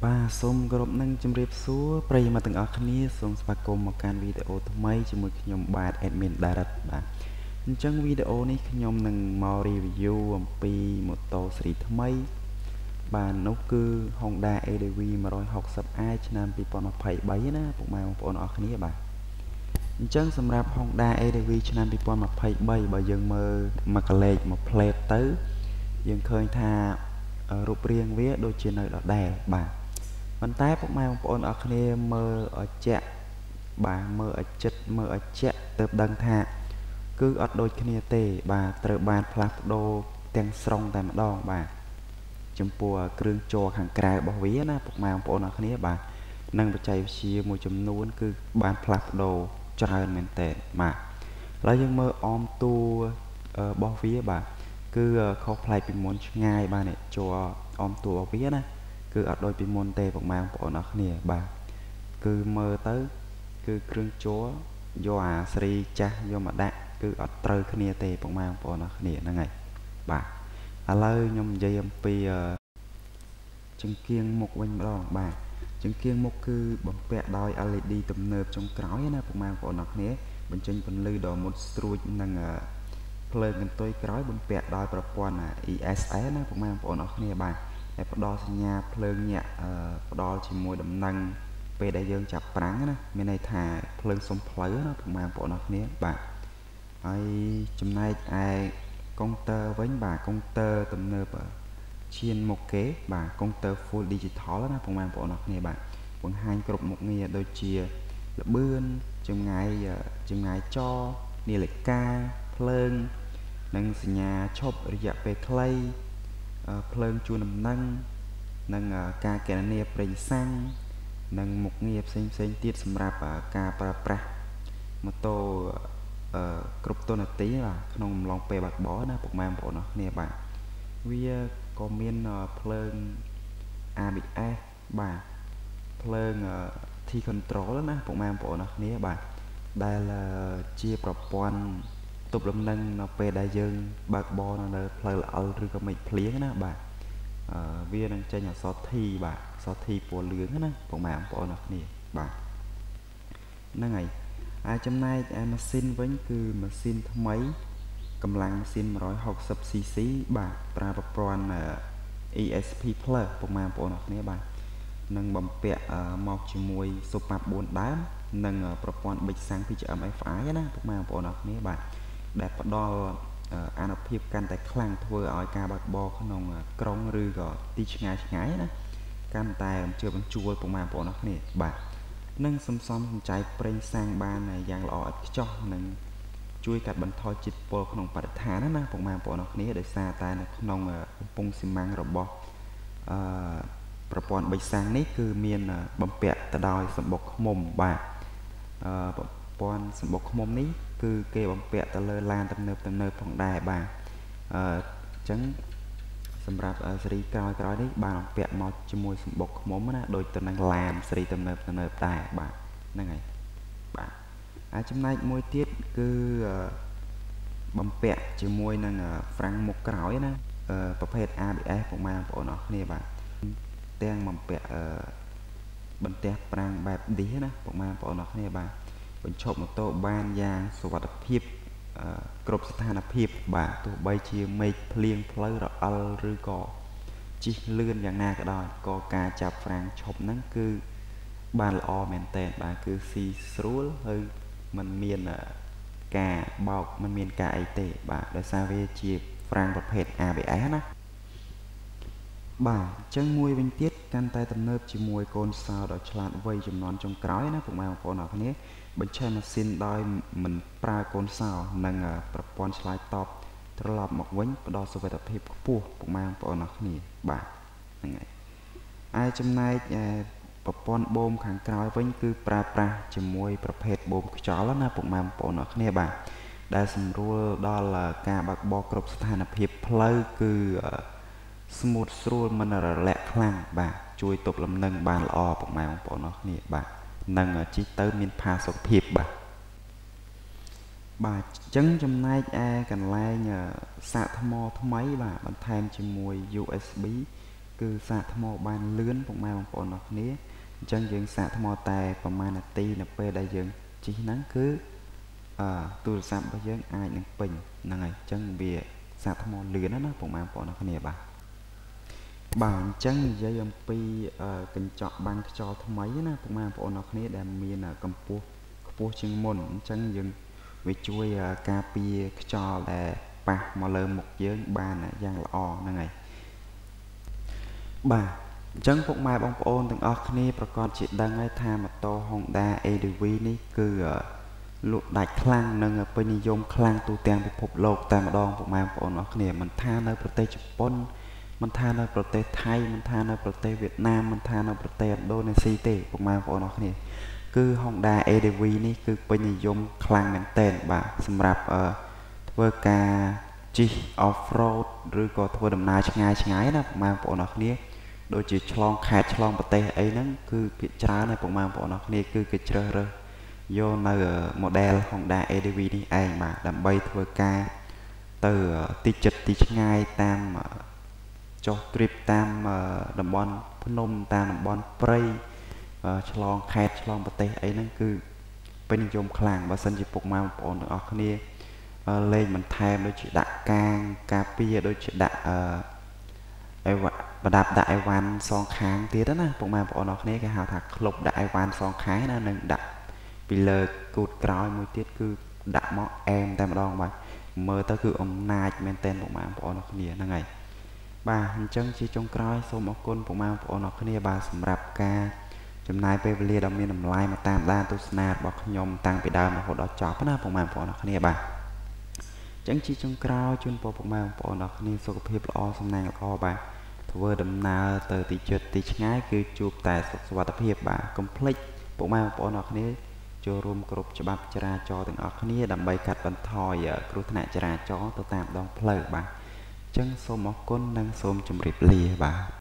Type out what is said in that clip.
Ba sôm gồm năng châm rệp xua Pray mà từng ở khăn sôm spa côm một can video thông mấy cho một nhóm bạc admin đà rật bà Chân video này nhóm năng màu review ẩm pi một tàu sri thông mấy Bà nấu cư Honda ADV 160i cho nên bị bọn nó phải bấy ná Bọn mà bọn nó ở khăn bà Chân xâm rạp Honda ADV cho nên bị bọn nó phải bấy bà dân mơ mặc lệch một plate tới Dân khơi tha rụp riêng với đôi trên nơi đó đè bà Văn tay bọn mai bọn ở khné mơ ở chạ bà mơ ở chất mơ ở chạ tớp đăng thạ cứ ở đôi khné tê bà trở bàn phát đô tên sông tại mặt đo bà chấm pùa cương cho hàng cài bỏ vía na bọn mai bọn ở khné bà nâng vào chạy xìa mùi chấm nuôn cứ bàn phát đô cho hơn mình tệ mà lấy dân mơ om tu bỏ vía bà cứ khó play bình môn ngay bà này cho om tu bỏ vía na cứ ở đôi bên môn tê bọn mang bọn nó khné bà cứ mơ tới cứ cương chúa do à sri cha do mà đạn cứ ở trơ khné tê bọn mang bọn nó khné năng ngày bà à lơ nhom dây âm pi chứng kiến một quanh đó bà chứng kiến một cứ bấm vẽ đôi led tầm nợp trong cõi na bọn mang bọn nó khné bên trên phần lư đỏ một struy năng play gần tôi cõi bấm vẽ đôi pro quan là ESS na bọn mang bọn nó khné bà đó nhà phơi nhẹ đó chỉ mùi đậm năng về đại dương chập práng bên này thả phơi sông phơi nó cũng mang bộ nó nè bạn ấy hôm nay ai công tơ với bà công tơ tầm nơ chiên một kế bà công tơ full digital nó cũng mang bộ nó nè bạn còn hai cục một nghề đôi chia bươn chừng ngày cho đi lại ca phơi nâng nhà chop dẹp về clay phơi chua nằm nâng ca kẻ nẹp rình sang nâng một nghiệp xem tiết xâm rạp ca pra một tô cục tôn là tí là không lòng bè bạc bó nó bọc mang bộ nó nè bạn vì có miên phơi ABS bà phơi thi control nó bọc mang bộ nó nè bạn đây là chia prop quan tục lâm nâng nó về đại dương bạc bò nó là phơi là ở rừng có mấy phliếng á bà viên đang chơi nhà thi bà thi của lưỡng á bọn mẹ bọn nó nè bà năng ngày trong nay em xin với cứ mà xin thăm mấy cầm lăng xin mà nói học sập cc bà pra bọn ESP plus bọn mẹ bọn nó nè bà nâng bấm bẹ mọc chỉ mùi số map 48 nâng bọn bịch sáng phía chợ máy phái á bọn mẹ bọn nó nè bà đẹp đo anh hợp hiệp căn tại khăn thua ở ca bạc bò có nồng cong rư gọt tí ngái đó căn tài chưa bằng chua của mà bọn nó nè bạn nâng xăm trái pren sang ba này dạng lọ cho nâng chui cắt bánh thoi chít bò có nồng bạc thả nó của mà bọn nó nè để xa tay nó có nồng bông xi măng rồi bò bọn bạch sang nít cứ miền bấm bẹt ta đòi sầm bọc mồm bà bọn sầm bọc mồm nít cứ kê bóng vẹt ta lơ lan tầm nợp phòng đài bà chẳng xâm rạp sri coi đấy bà bóng vẹt mọt cho mùi xâm bọc mốm á đôi tầm năng làm sri tầm nợp đài bà nâng này bà trong nay mùi tiết cứ bóng vẹt cho mùi năng phẳng một cái nói á bọc hết ABS của mà bộ nó nè bà tên bóng vẹt bánh tét phẳng bạp đế á bộ mà bộ nó nè bà bên trong một tô ban giang số vật hiệp cột sàn hiệp bà tụ bay chia mây liên plei rồi al rư cò chỉ lươn dạng na cái đó có ca chạp phẳng chộp nắng cứ bàn lò mền tèn bà cứ xì srúl hơi mình miền cả bọc mình miền cả ấy tệ bà để sao về chia phẳng vật hệt ABS á bà chân mui bên tiết căn tay tầm nớp chỉ mui con sao đó chlan vây chùm nón trong cõi nó cũng mang con nào thế bên trên là xin đôi mình pra con sao nâng prop con slide top trở lọt một vánh đo số về tập hiệp của cũng mang con nào nè bà này ai trong nay prop con bom kháng cõi vánh cứ pra chỉ mui prop hết bom chó lắm na cũng mang con nào nè bà đa sầm rùa đó là cả bạc bò cột sàn hiệp plei cứ smooth roll mình là lẹ phẳng bà chui tục làm nâng bàn lò bọc mày bọn nó nè bà nâng chỉ tới miền pha sọc thiệp bà chấn trong nay ai cần lai nhờ xạ thăm mò thăm mấy bà bằng thêm chỉ mùi USB cứ sạc thmo ban lươn của mai bọn nọc ní chân dưỡng sạc thmo tài và mai là ti là p đại dưỡng chỉ nắng cứ tôi sạc bây giờ ai nắng bình là ngày chân bìa sạc thmo lươn đó nó của mai bọn nọc ní bà bản chân dây âm pi cần chọn ban cho thằng máy nó của mai bọn nọc ní đam mê là cầm pua pua chân mồn chân dưỡng về chui capi cho là bà mà lơ một dưới ba là giang là o là ngày bà chân phụng mai bóng ôn từng ốc ní bà con chị đang ngay tha mà tô Honda ADV ní cứ lụt đạch khlang nâng ở bên dông khlang tu tiền bị phục lột ta mà đo phụng mai bóng ôn ốc ní mình tha nơi prote Japan mình tha nơi prote Thái mình tha nơi prote Việt Nam mình tha nơi prote Indonesia phụng mai bóng ôn ốc ní cứ Honda ADV ní cứ bên dông khlang nâng tên bà xâm rạp với cả chi off-road rồi có thua đầm nai ngay ngay đó mà bọn nó kia đôi chỉ chlong khẹt chlong bật tay ấy nó cứ cái trái này cũng mà bọn nó kia cứ cái chơi rồi vô nở model Honda ADV đi anh mà làm bay thua ca từ tí ngay tam cho trip tam đầm bon Phnom tam đầm bon Prey chlong khẹt chlong bật tay ấy nó cứ bên trong làng và sân chỉ phục mà bọn nó kia lên mình thêm đôi chị đã càng capi đôi chị đã và đạp đại quan son kháng tía đó nè cũng mà bọn nó cái hào thạc lục đại quan son khái là nâng đặt vì lời cột còi môi tiết cứ đã mọ em tay mà đo mà mơ ta cứ ông nai men tên cũng mà bọn nó kia là ngày bà chân chỉ trong còi số một con cũng mà bọn nó kia bà sầm rạp ca chấm nai về lìa đồng miền đồng lai mà tam đa tu sna bọc nhom tăng bị đau mà họ đó chọc nó cũng mà bọn nó kia bà chẳng chỉ trong cao chuyên bộ phận mà bọn nó nên số hiệp lo xong này có bà vừa đầm nào từ tí trượt tí ngay cứ chụp tại số và tập hiệp bà complete bộ mà bọn nó nên cho room group cho bác ra cho từng ở kia đầm bay cắt bắn thòi ở group này ra cho tôi tạm đong play bà chẳng số một con đang xôm chùm rịp lìa bà.